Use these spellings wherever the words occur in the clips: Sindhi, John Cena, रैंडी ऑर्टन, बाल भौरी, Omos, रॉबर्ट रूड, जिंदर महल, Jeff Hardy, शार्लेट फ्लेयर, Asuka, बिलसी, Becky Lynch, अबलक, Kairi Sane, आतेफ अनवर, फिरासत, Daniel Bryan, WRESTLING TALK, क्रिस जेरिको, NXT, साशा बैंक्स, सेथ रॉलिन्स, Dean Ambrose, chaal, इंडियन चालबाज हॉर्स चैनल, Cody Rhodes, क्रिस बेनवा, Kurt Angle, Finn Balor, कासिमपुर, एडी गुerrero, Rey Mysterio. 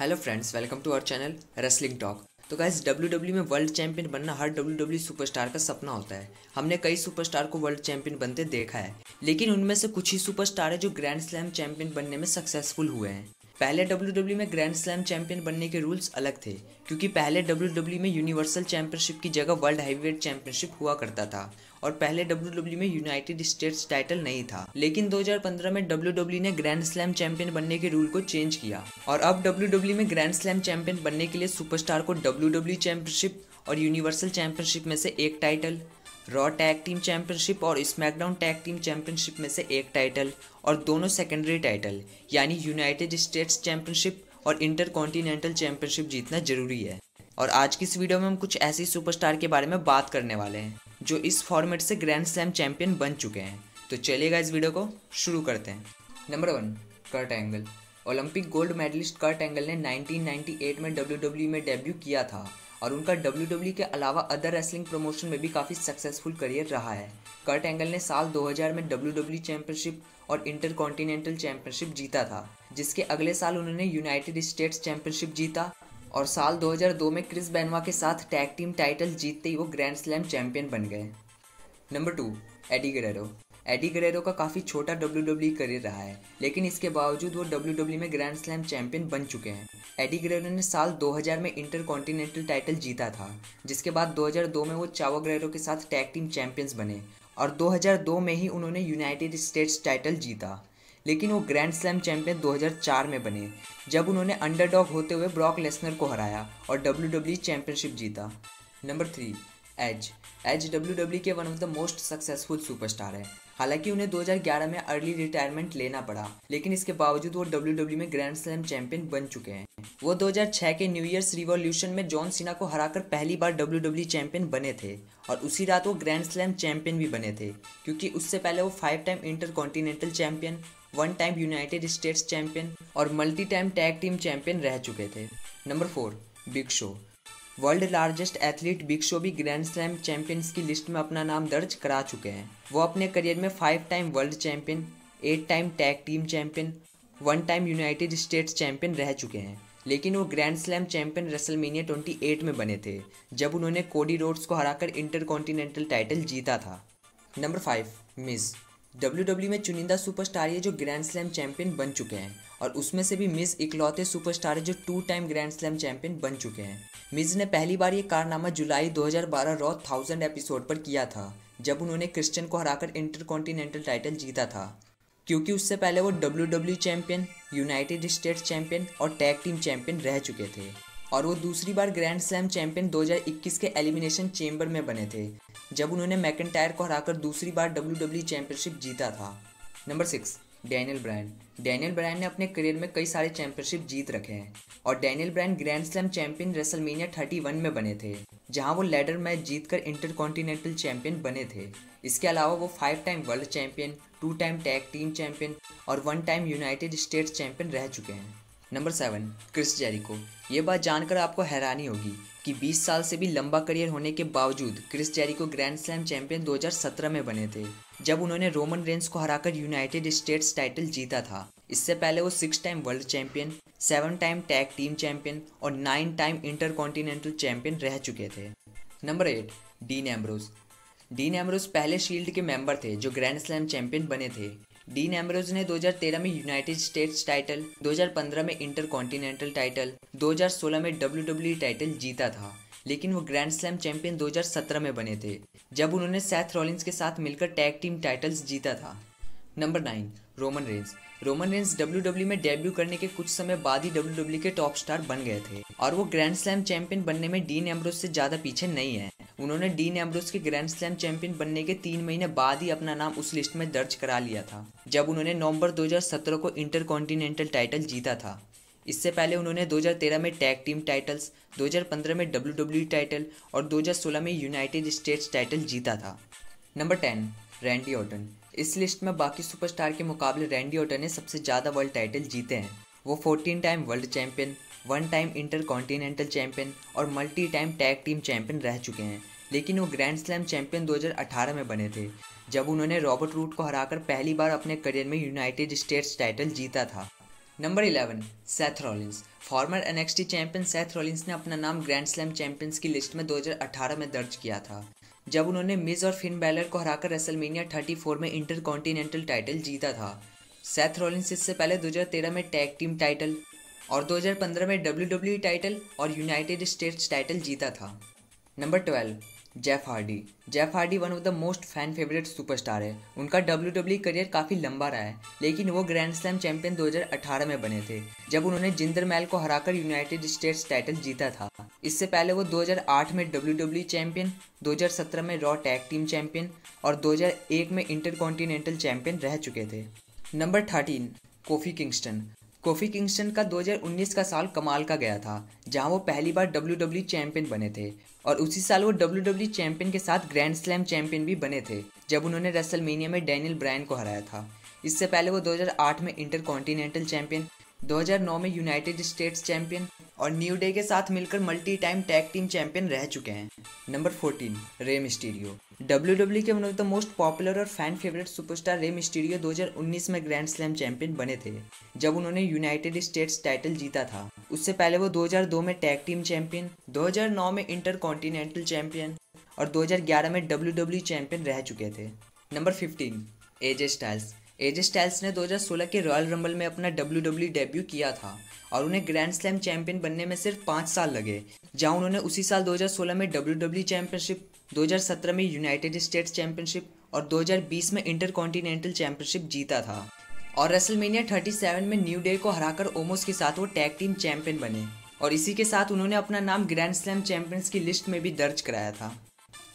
Hello friends, welcome to our channel wrestling talk. तो guys, WWE में world champion बनना हर WWE सुपरस्टार का सपना होता है। हमने कई सुपरस्टार को वर्ल्ड चैंपियन बनते देखा है, लेकिन उनमें से कुछ ही सुपरस्टार है जो ग्रैंड स्लैम चैंपियन बनने में सक्सेसफुल हुए हैं। पहले WWE में ग्रैंड स्लैम चैंपियन बनने के रूल्स अलग थे, क्योंकि पहले WWE में यूनिवर्सल चैंपियनशिप की जगह वर्ल्ड हैवीवेट चैंपियनशिप हुआ करता था और पहले WWE में यूनाइटेड स्टेट्स टाइटल नहीं था। लेकिन 2015 में WWE ने ग्रैंड स्लैम चैंपियन बनने के रूल को चेंज किया और अब WWE में ग्रैंड स्लैम चैंपियन बनने के लिए सुपरस्टार को WWE चैंपियनशिप और यूनिवर्सल चैंपियनशिप में से एक title, raw tag team championship और स्मैकडाउन टैग टीम चैंपियनशिप में से एक टाइटल और दोनों सेकेंडरी टाइटल यानी यूनाइटेड स्टेट्स चैंपियनशिप और इंटरकॉन्टिनेंटल चैंपियनशिप जीतना जरूरी है। और आज की इस वीडियो में हम कुछ ऐसे सुपरस्टार के बारे में बात करने वाले हैं जो इस फॉर्मेट से ग्रैंड स्लैम चैंपियन बन चुके हैं। तो चलिएगा, इस वीडियो को शुरू करते हैं। Number 1, Kurt Angle. Olympic gold medallist Kurt Angle ने 1998 में WWE में डेब्यू किया था और उनका WWE के अलावा अदर रेसलिंग प्रमोशन में भी काफ़ी सक्सेसफुल करियर रहा है। कर्ट एंगल ने साल 2000 में WWE चैंपियनशिप और इंटरकॉन्टिनेंटल चैंपियनशिप जीता था, जिसके अगले साल उन्होंने यूनाइटेड स्टेट्स चैंपियनशिप जीता और साल 2002 में क्रिस बेनवा के साथ टैग टीम टाइटल जीतते ही वो ग्रैंड स्लैम चैंपियन बन गए। Number 2, एडी गुerrero। एडी गुerrero का काफ़ी छोटा WWE करियर रहा है, लेकिन इसके बावजूद वो WWE में ग्रैंड स्लैम चैंपियन बन चुके हैं। एडी गुerrero ने साल 2000 में इंटरकॉन्टिनेंटल टाइटल जीता था, जिसके बाद 2002 में वो चावो गुerrero के साथ टैग टीम चैंपियंस बने और 2002 में ही उन्होंने यूनाइटेड स्टेट्स टाइटल जीता। लेकिन वो ग्रैंड स्लैम चैंपियन 2004 में बने, जब उन्होंने अंडरडॉग होते हुए ब्रॉक लेसनर को हराया और WWE चैंपियनशिप जीता। Number 3, Edge. एज WWE के one of the most successful superstar है। हालांकि उन्हें 2011 में अर्ली रिटायरमेंट लेना पड़ा, लेकिन इसके बावजूद वो WWE में ग्रैंड स्लैम चैंपियन बन चुके हैं। वो 2006 के न्यू ईयर्स रिवॉल्यूशन में जॉन सीना को हराकर पहली बार WWE चैंपियन बने थे और उसी रात वो ग्रैंड स्लैम चैंपियन भी बने थे, क्योंकि उससे पहले वो 5 time intercontinental champion, 1 time United States champion और multi time tag team champion रह चुके थे। Number 4, Big Show. World largest athlete Big Show भी ग्रैंड स्लैम चैंपियंस की लिस्ट में अपना नाम दर्ज करा चुके हैं। वो अपने करियर में 5 time world champion, 8 time tag team champion, 1 time United States champion रह चुके हैं। लेकिन वो ग्रैंड स्लैम चैंपियन रेसलमेनिया 28 में बने थे, जब उन्होंने कोडी रोड्स को हराकर इंटरकॉन्टिनेंटल टाइटल जीता था। नंबर 5, मिज। WWE में चुनिंदा सुपरस्टार है जो ग्रैंड स्लैम चैंपियन बन चुके हैं और उसमें से भी मिज इकलौते सुपरस्टार है जो 2 टाइम ग्रैंड स्लैम चैंपियन बन चुके हैं। मिज ने पहली बार ये कारनामा जुलाई 2012 रॉ 1000 एपिसोड पर किया था, जब उन्होंने क्रिश्चियन को हराकर इंटरकॉन्टिनेंटल टाइटल जीता था, क्योंकि उससे पहले वो WWE champion, United States champion और टैग टीम चैंपियन रह चुके थे। और वो दूसरी बार ग्रैंड स्लैम चैंपियन 2021 के एलिमिनेशन चैम्बर में बने थे, जब उन्होंने मैकेंटायर को हराकर दूसरी बार WWE चैंपियनशिप जीता था। Number 6, Daniel Bryan. Daniel Bryan ने अपने करियर में कई सारे चैंपियनशिप जीत रखे हैं और Daniel Bryan grand slam champion WrestleMania 31 में बने थे, जहां वो लैडर मैच जीतकर इंटरकॉन्टिनेंटल चैंपियन बने थे। इसके अलावा वो 5 time world champion, 2 time tag team champion और 1 टाइम यूनाइटेड स्टेट्स चैंपियन रह चुके हैं। Number 7, क्रिस जेरिको। ये बात जानकर आपको हैरानी होगी कि 20 साल से भी लंबा करियर होने के बावजूद क्रिस जेरिको grand slam champion 2017 में बने थे, जब उन्होंने रोमन रेंस को हराकर यूनाइटेड स्टेट्स टाइटल जीता था। इससे पहले वो 6 time world champion, 7 time tag team champion और 9 टाइम इंटरकॉन्टिनेंटल चैंपियन रह चुके थे। Number 8, Dean Ambrose. Dean Ambrose पहले शील्ड के मेंबर थे जो ग्रैंड स्लैम चैंपियन बने थे। डीन एम्ब्रोज ने 2013 में यूनाइटेड स्टेट्स टाइटल, 2015 में इंटरकॉन्टिनेंटल टाइटल, 2016 में WWE टाइटल जीता था। लेकिन वो ग्रैंड स्लैम चैंपियन 2017 में बने थे, जब उन्होंने सेथ रॉलिन्स के साथ मिलकर टैग टीम टाइटल्स जीता था। Number 9, Roman Reigns. Roman Reigns WWE में डेब्यू करने के कुछ समय बाद ही WWE के टॉप स्टार बन गए थे और वो ग्रैंड स्लैम चैंपियन बनने में डीन एम्ब्रोज से ज़्यादा पीछे नहीं है। उन्होंने डीन एम्ब्रोज के ग्रैंड स्लैम चैंपियन बनने के 3 महीने बाद ही अपना नाम उस लिस्ट में दर्ज करा लिया था, जब उन्होंने नवंबर 2017 को इंटरकॉन्टिनेंटल टाइटल जीता था। इससे पहले उन्होंने 2013 में टैग टीम टाइटल्स, 2015 में WWE टाइटल और 2016 में यूनाइटेड स्टेट्स टाइटल जीता था। Number 10, रैंडी ऑर्टन। इस लिस्ट में बाकी सुपरस्टार के मुकाबले रैंडी ऑर्टन ने सबसे ज़्यादा वर्ल्ड टाइटल जीते हैं। वो 14 time world champion, 1 time intercontinental champion और multi time tag team champion रह चुके हैं। लेकिन वो ग्रैंड स्लैम चैंपियन 2018 में बने थे, जब उन्होंने रॉबर्ट रूड को हराकर पहली बार अपने करियर में यूनाइटेड स्टेट्स टाइटल जीता था। Number 11 सेथ रॉलिन्स। Former NXT champion सेथ रॉलिन्स ने अपना नाम ग्रैंड स्लैम चैंपियंस की लिस्ट में 2018 में दर्ज किया था, जब उन्होंने मिज और फिन बैलर को हराकर रेसलमेनिया 34 में इंटरकॉन्टिनेंटल टाइटल जीता था। सेथ रॉलिन्स इससे पहले 2013 में टैग टीम टाइटल और 2015 में WWE टाइटल और यूनाइटेड स्टेट्स टाइटल जीता था। Number 12 Jeff Hardy. Jeff Hardy one of the most fan favourite superstar है। उनका WWE करियर काफ़ी लंबा रहा है, लेकिन वो ग्रैंड स्लैम चैंपियन 2018 में बने थे, जब उन्होंने जिंदर महल को हराकर यूनाइटेड स्टेट्स टाइटल जीता था। इससे पहले वो 2008 में WWE चैंपियन, 2017 में रॉ टैग टीम चैंपियन और 2001 में इंटरकॉन्टिनेंटल चैंपियन रह चुके थे। Number 13 Kofi Kingston. Kofi Kingston का 2019 का साल कमाल का गया था, जहां वो पहली बार WWE चैंपियन बने थे और उसी साल वो WWE चैंपियन के साथ ग्रैंड स्लैम चैंपियन भी बने थे, जब उन्होंने रेसलमेनिया में डैनियल ब्रायन को हराया था। इससे पहले वो 2008 में इंटरकॉन्टिनेंटल चैंपियन, 2009 में यूनाइटेड स्टेट्स चैंपियन और न्यू डे के साथ मिलकर multi time tag team champion रह चुके हैं। Number 14 Rey Mysterio. WWE के one of the most popular और fan favourite superstar Rey Mysterio 2019 में ग्रैंड स्लैम चैंपियन बने थे, जब उन्होंने यूनाइटेड स्टेट्स टाइटल जीता था। उससे पहले वो 2002 में टैग टीम चैंपियन, 2009 में इंटरकॉन्टिनेंटल चैंपियन और 2011 में WWE चैंपियन रह चुके थे। Number 15 AJ Styles. AJ Styles ने 2016 के रॉयल रंबल में अपना WWE डेब्यू किया था और उन्हें ग्रैंड स्लैम चैंपियन बनने में सिर्फ 5 साल लगे, जहां उन्होंने उसी साल 2016 में WWE चैंपियनशिप, 2017 में यूनाइटेड स्टेट्स चैंपियनशिप और 2020 में इंटरकॉन्टिनेंटल चैंपियनशिप जीता था और रेसलमेनिया 37 में न्यू डे को हराकर ओमोस के साथ वो टैग टीम चैंपियन बने और इसी के साथ उन्होंने अपना नाम ग्रैंड स्लैम चैंपियंस की लिस्ट में भी दर्ज कराया था।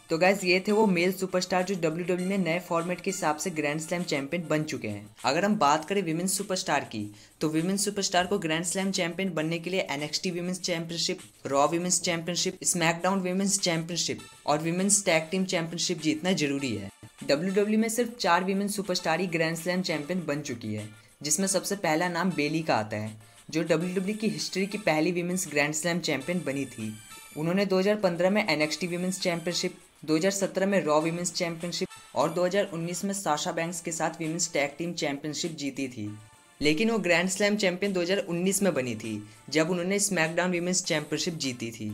तो गाइज ये थे वो मेल सुपरस्टार जो WWE में नए फॉर्मेट के हिसाब से ग्रैंड स्लैम चैंपियन बन चुके हैं। अगर हम बात करें विमेंस सुपरस्टार की, तो विमेंस सुपरस्टार को ग्रैंड स्लैम चैंपियन बनने के लिए NXT women's championship, raw women's championship, SmackDown women's championship और विमेंस टैग टीम चैंपियनशिप जीतना जरूरी है। WWE में सिर्फ 4 विमेंस सुपरस्टार ही ग्रैंड स्लैम चैंपियन बन चुकी है, जिसमें सबसे पहला नाम बेली का आता है, जो WWE की हिस्ट्री की पहली विमेंस ग्रैंड स्लैम चैंपियन बनी थी। उन्होंने 2015 में NXT विमेंस चैंपियनशिप, 2017 में रॉ विमेंस चैंपियनशिप और 2019 में साशा बैंक्स के साथ विमेंस टैग टीम चैंपियनशिप जीती थी, लेकिन वो ग्रैंड स्लैम चैंपियन 2019 में बनी थी, जब उन्होंने स्मैकडाउन विमेंस चैंपियनशिप जीती थी।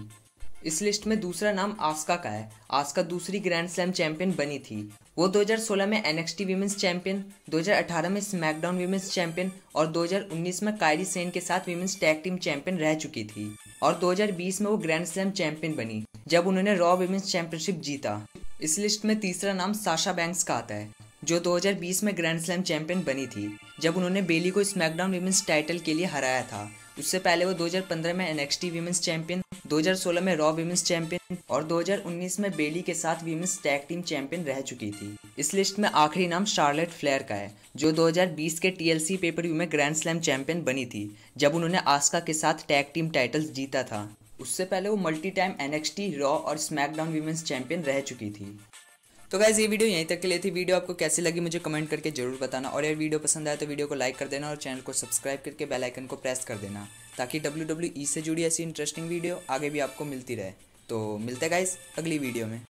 इस लिस्ट में दूसरा नाम आस्का का है। आस्का दूसरी ग्रैंड स्लैम चैंपियन बनी थी। वो 2016 में NXT विमेंस चैंपियन, 2018 में स्मैकडाउन विमेंस चैंपियन और 2019 में कायरी सेन के साथ विमेंस टैग टीम चैंपियन रह चुकी थी और 2020 में वो ग्रैंड स्लैम चैंपियन बनी, जब उन्होंने रॉ विमेंस चैंपियनशिप जीता। इस लिस्ट में तीसरा नाम साशा बैंक्स का आता है, जो 2020 में ग्रैंड स्लैम चैंपियन बनी थी, जब उन्होंने बेली को स्मैकडाउन विमेंस टाइटल के लिए हराया था। उससे पहले वो 2015 में NXT विमेंस चैंपियन, 2016 में रॉ विमेंस चैंपियन और 2019 में बेली के साथ विमेंस टैग टीम चैंपियन रह चुकी थी। इस लिस्ट में आखिरी नाम शार्लेट फ्लेयर का है, जो 2020 के TLC पेपरव्यू में ग्रैंड स्लैम चैंपियन बनी थी, जब उन्होंने आस्का के साथ टैग टीम टाइटल जीता था। उससे पहले वो मल्टी टाइम NXT, रॉ और स्मैकडाउन विमेंस चैंपियन रह चुकी थी। तो गाइस ये वीडियो यहीं तक के लिए थी। वीडियो आपको कैसी लगी मुझे कमेंट करके जरूर बताना और यार वीडियो पसंद आया तो वीडियो को लाइक कर देना और चैनल को सब्सक्राइब करके बेल आइकन को प्रेस कर देना, ताकि WWE से जुड़ी ऐसी इंटरेस्टिंग वीडियो आगे भी आपको मिलती रहे। तो मिलते गाइस अगली वीडियो में।